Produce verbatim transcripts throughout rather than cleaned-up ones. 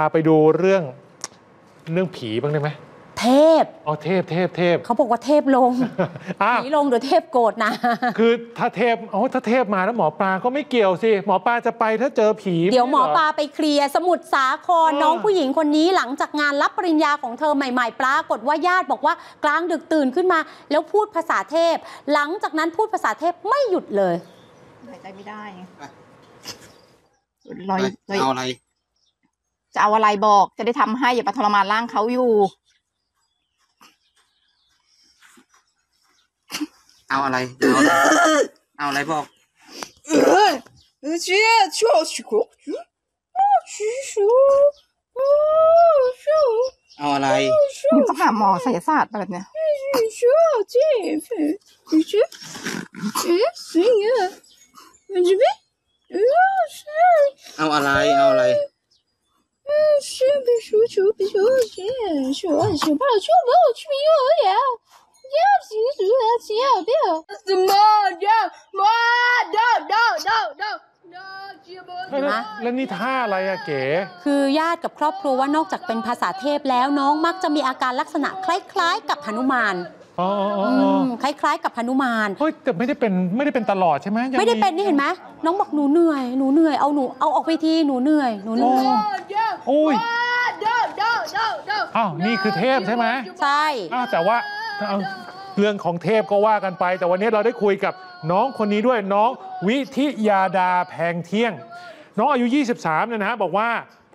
าไปดูเรื่องเรื่องผีบ้างได้ไหมเทพอ๋อเทพเทพเทพเขาบอกว่าเทพลงผีลงหรือเทพโกรธนะคือถ้าเทพอ๋อถ้าเทพมาแล้วหมอปลาก็ไม่เกี่ยวสิหมอปลาจะไปถ้าเจอผีเดี๋ยวหมอปลาไปเคลียร์สมุทรสาครน้องผู้หญิงคนนี้หลังจากงานรับปริญญาของเธอใหม่ๆปรากฏว่าญาติบอกว่ากลางดึกตื่นขึ้นมาแล้วพูดภาษาเทพหลังจากนั้นพูดภาษาเทพไม่หยุดเลยหายใจไม่ได้ลอยเอาอะไรจะเอาอะไรบอกจะได้ทำให้อย่ามาทรมานร่างเขาอยู่เอาอะไรเอาอะไรบอกเอาอะไรมึงต้องหาหมอศัลยศาสตร์แบบเนี้ยเอาอะไรเอาอะไรแล้วนี่ท่าอะไรอะเก๋คือญาติกับครอบครัวว่านอกจากเป็นภาษาเทพแล้วน้องมักจะมีอาการลักษณะคล้ายๆกับหนุมานคล้ายๆกับหนุมานเฮ้ยแต่ไม่ได้เป็นไม่ได้เป็นตลอดใช่ไหมไม่ได้เป็นนี่เห็นไหมน้องบอกหนูเหนื่อยหนูเหนื่อยเอาหนูเอาออกไปทีหนูเหนื่อยหนูเหนื่อยโอ้ยอ้าวนี่คือเทพใช่ไหมใช่อ้าวแต่ว่าเรื่องของเทพก็ว่ากันไปแต่วันนี้เราได้คุยกับน้องคนนี้ด้วยน้องวิทิยาดาแพงเที่ยงน้องอายุยี่สิบสามเนี่ยนะฮะบอกว่า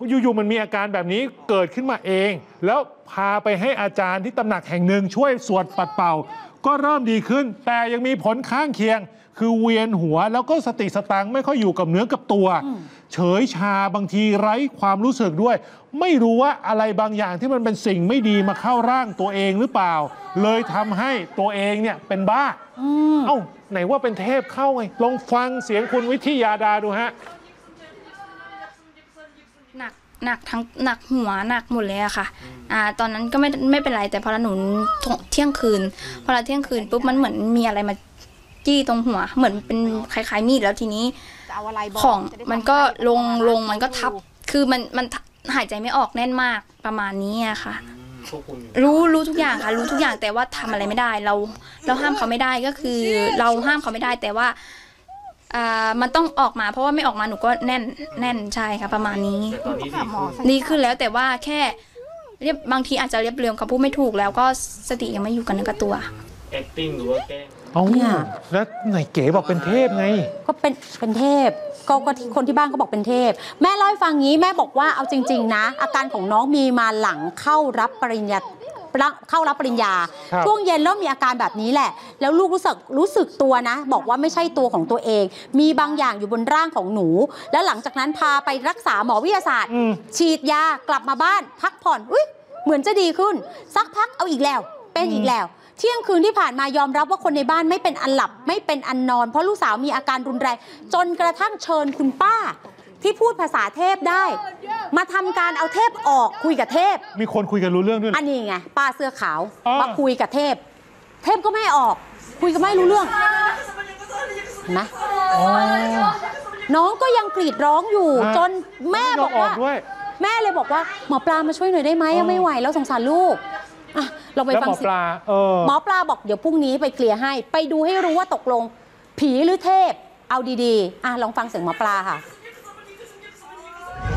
อยู่ๆมันมีอาการแบบนี้เกิดขึ้นมาเองแล้วพาไปให้อาจารย์ที่ตำหนักแห่งหนึ่งช่วยสวดปัดเป่าก็เริ่มดีขึ้นแต่ยังมีผลข้างเคียงคือเวียนหัวแล้วก็สติสตังไม่ค่อยอยู่กับเนื้อกับตัวเฉยชาบางทีไร้ความรู้สึกด้วยไม่รู้ว่าอะไรบางอย่างที่มันเป็นสิ่งไม่ดีมาเข้าร่างตัวเองหรือเปล่าเลยทำให้ตัวเองเนี่ยเป็นบ้าเอ้าไหนว่าเป็นเทพเข้าไงลองฟังเสียงคุณวิทิยาดาดูฮะหนักหนักทั้งหนักหัวหนักหมดเลยอะค่ะอ่าตอนนั้นก็ไม่ไม่เป็นไรแต่พอหนูเที่ยงคืนพอเราเที่ยงคืนปุ๊บมันเหมือนมีอะไรมาจี้ตรงหัวเหมือนเป็นคล้ายๆมีดแล้วทีนี้ของมันก็ลงลงมันก็ทับคือมันมันหายใจไม่ออกแน่นมากประมาณนี้อะค่ะรู้รู้ทุกอย่างค่ะรู้ทุกอย่างแต่ว่าทำอะไรไม่ได้เราเราห้ามเขาไม่ได้ก็คือเราห้ามเขาไม่ได้แต่ว่าอ่ามันต้องออกมาเพราะว่าไม่ออกมาหนูก็แน่นแน่นใช่ค่ะประมาณนี้ดีขึ้นแล้วแต่ว่าแค่เรียบบางทีอาจจะเรียบเรียงเขาพูดไม่ถูกแล้วก็สติยังไม่อยู่กันกับตัว acting หรือว่าแกเอาเนี่ยแล้วไหนเก๋บอกเป็นเทพไงก็เป็นเป็นเทพก็คนที่บ้านก็บอกเป็นเทพแม่เล่าให้ฟังงี้แม่บอกว่าเอาจริงๆนะอาการของน้องมีมาหลังเข้ารับปริญญาเข้ารับปริญญาช่วงเย็นเริ่มมีอาการแบบนี้แหละแล้วลูกรู้สึกรู้สึกตัวนะบอกว่าไม่ใช่ตัวของตัวเองมีบางอย่างอยู่บนร่างของหนูแล้วหลังจากนั้นพาไปรักษาหมอวิทยาศาสตร์ฉีดยากลับมาบ้านพักผ่อนอุ้ยเหมือนจะดีขึ้นสักพักเอาอีกแล้วเป็นอีกแล้วเที่ยงคืนที่ผ่านมายอมรับว่าคนในบ้านไม่เป็นอันหลับไม่เป็นอันนอนเพราะลูกสาวมีอาการรุนแรงจนกระทั่งเชิญคุณป้าที่พูดภาษาเทพได้มาทำการเอาเทพออกคุยกับเทพมีคนคุยกันรู้เรื่องด้วยอันนี้ไงป้าเสื้อขาวมาคุยกับเทพเทพก็ไม่ออกคุยกับไม่รู้เรื่องนะน้องก็ยังกรีดร้องอยู่จนแม่บอกว่าแม่เลยบอกว่าหมอปลามาช่วยหน่อยได้ไหมไม่ไหวแล้วสงสารลูกเราไปฟังสิหมอปลาบอกเดี๋ยวพรุ่งนี้ไปเคลียร์ให้ไปดูให้รู้ว่าตกลงผีหรือเทพเอาดีๆอ่ะลองฟังเสียงหมอปลาค่ะ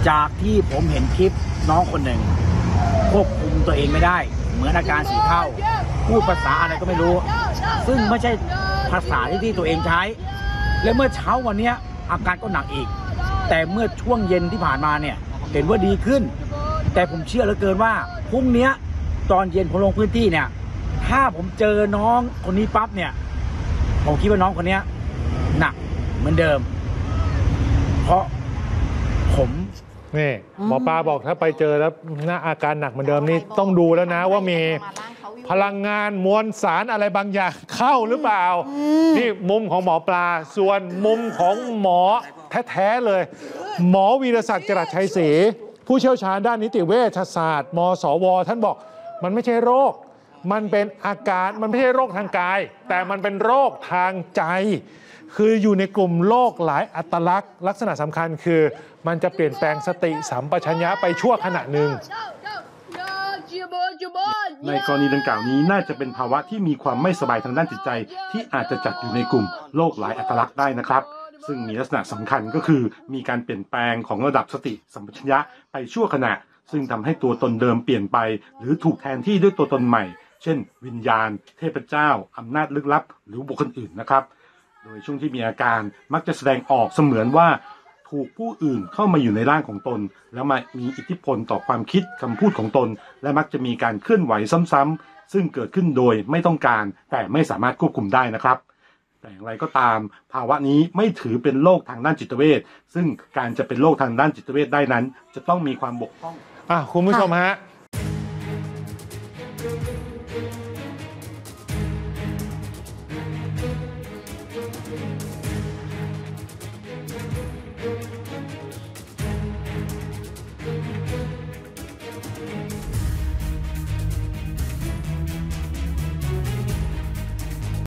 จากที่ผมเห็นคลิปน้องคนหนึ่งควบคุมตัวเองไม่ได้เหมือนอาการสีเทาพูดภาษาอะไรก็ไม่รู้ซึ่งไม่ใช่ภาษาที่ตัวเองใช้และเมื่อเช้าวันนี้อาการก็หนักอีกแต่เมื่อช่วงเย็นที่ผ่านมาเนี่ยเห็นว่าดีขึ้นแต่ผมเชื่อเหลือเกินว่าพรุ่งนี้ตอนเย็นผมลงพื้นที่เนี่ยถ้าผมเจอน้องคนนี้ปั๊บเนี่ยผมคิดว่าน้องคนนี้หนักเหมือนเดิมเพราะผมนี่หมอปลาบอกถ้าไปเจอแล้วน่าอาการหนักเหมือนเดิมนี่ต้องดูแล้วนะว่ามีพลังงานมวลสารอะไรบางอย่างเข้าหรือเปล่านี่มุมของหมอปลาส่วนมุมของหมอแท้ๆเลยหมอวีรศักดิ์จรัสชัยศรีผู้เชี่ยวชาญด้านนิติเวชศาสตร์ม.สว.ท่านบอกมันไม่ใช่โรค มันเป็นอาการมันไม่ใช่โรคทางกายแต่มันเป็นโรคทางใจคืออยู่ในกลุ่มโรคหลายอัตลักษณ์ลักษณะสำคัญคือมันจะเปลี่ยนแปลงสติสัมปชัญญะไปชั่วขณะหนึ่งในกรณีดังกล่าวนี้น่าจะเป็นภาวะที่มีความไม่สบายทางด้านจิตใจที่อาจจะจัดอยู่ในกลุ่มโรคหลายอัตลักษณ์ได้นะครับซึ่งมีลักษณะสำคัญก็คือมีการเปลี่ยนแปลงของระดับสติสัมปชัญญะไปชั่วขณะซึ่งทำให้ตัวตนเดิมเปลี่ยนไปหรือถูกแทนที่ด้วยตัวตนใหม่เช่นวิญญาณเทพเจ้าอำนาจลึกลับหรือบุคคลอื่นนะครับโดยช่วงที่มีอาการมักจะแสดงออกเสมือนว่าถูกผู้อื่นเข้ามาอยู่ในร่างของตนแล้วมามีอิทธิพลต่อความคิดคำพูดของตนและมักจะมีการเคลื่อนไหวซ้ำๆซึ่งเกิดขึ้นโดยไม่ต้องการแต่ไม่สามารถควบคุมได้นะครับแต่อย่างไรก็ตามภาวะนี้ไม่ถือเป็นโรคทางด้านจิตเวชซึ่งการจะเป็นโรคทางด้านจิตเวชได้นั้นจะต้องมีความบกพร่องอ่ะคุณผู้ชมฮะ